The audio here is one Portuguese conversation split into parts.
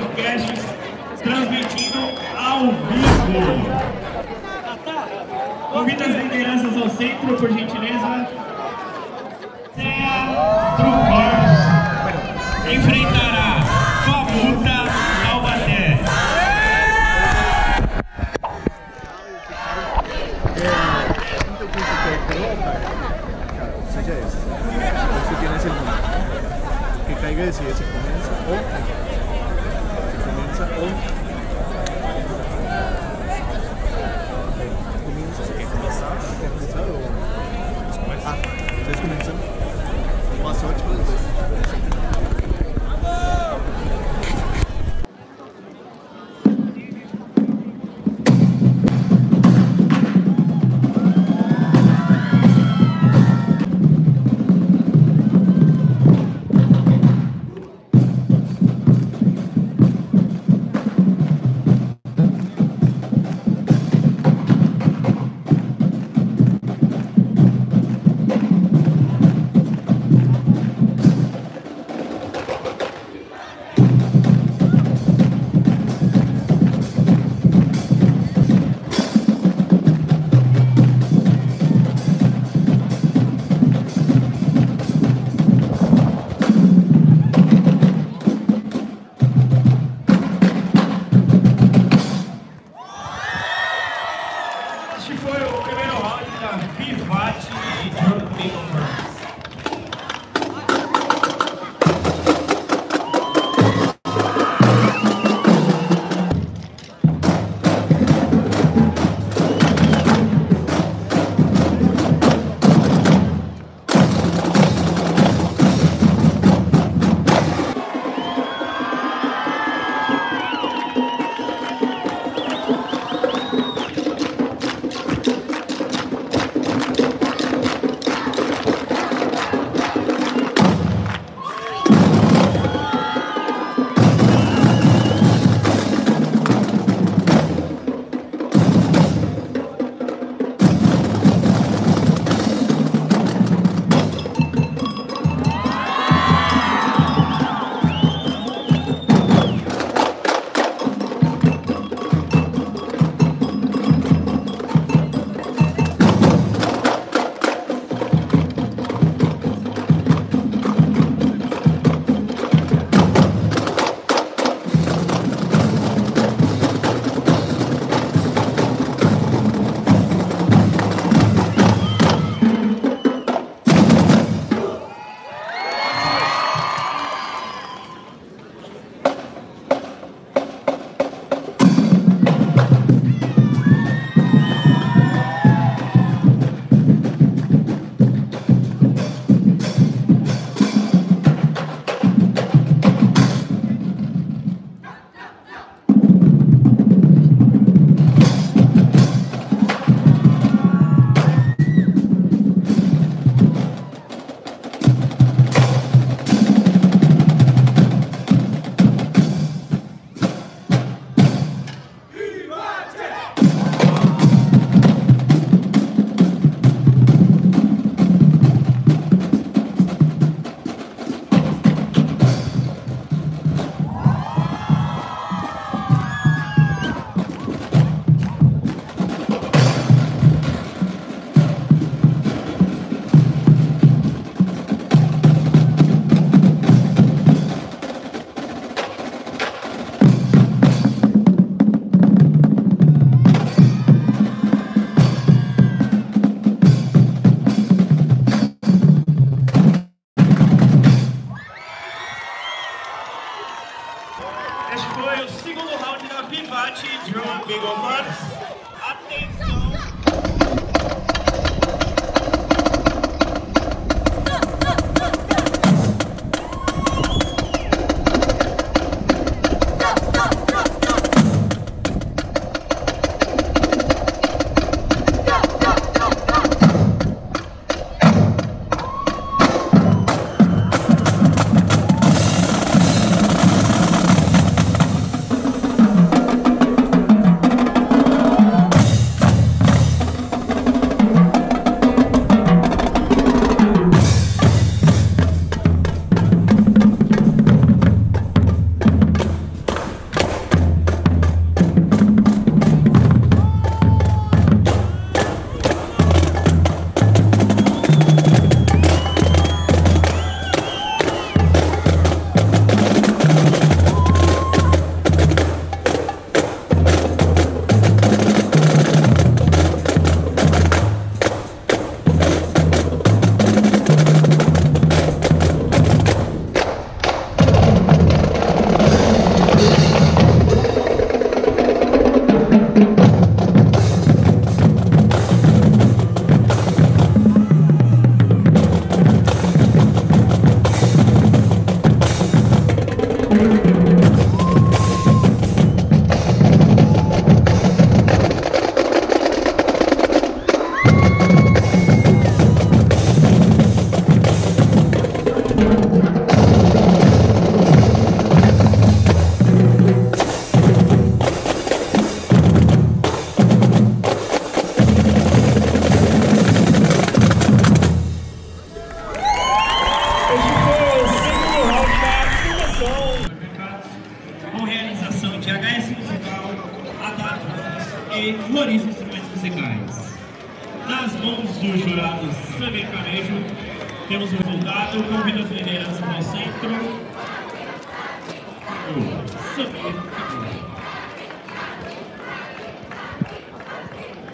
podcasts transmitindo ao vivo. Convido as lideranças ao centro, por gentileza. Teatro Corps enfrentará Fabuta Taubaté. Que caiga y decide si comienza o comienza. Más ocho E floriza instrumentos musicais. Nas mãos do jurado Samir Canejo, temos o resultado. Convido as lideranças ao centro. Samir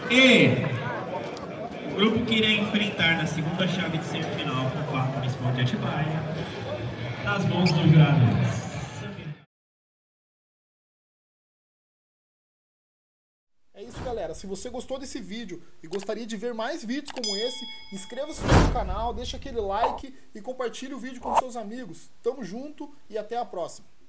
Canejo. E o grupo que irá enfrentar na segunda chave de semifinal com o quarto principal de Atibaia. Nas mãos do jurado. É isso, galera. Se você gostou desse vídeo e gostaria de ver mais vídeos como esse, inscreva-se no nosso canal, deixa aquele like e compartilhe o vídeo com seus amigos. Tamo junto e até a próxima.